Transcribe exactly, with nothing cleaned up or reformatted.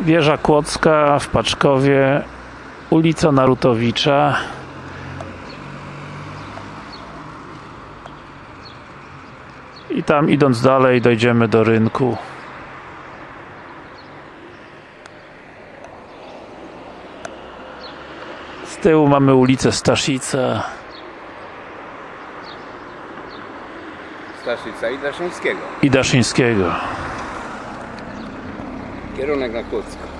Wieża Kłodzka w Paczkowie, ulica Narutowicza. I tam, idąc dalej, dojdziemy do rynku. Z tyłu mamy ulicę Staszica. Staszica i Daszyńskiego. I Daszyńskiego. Kierunek na Kłodzko.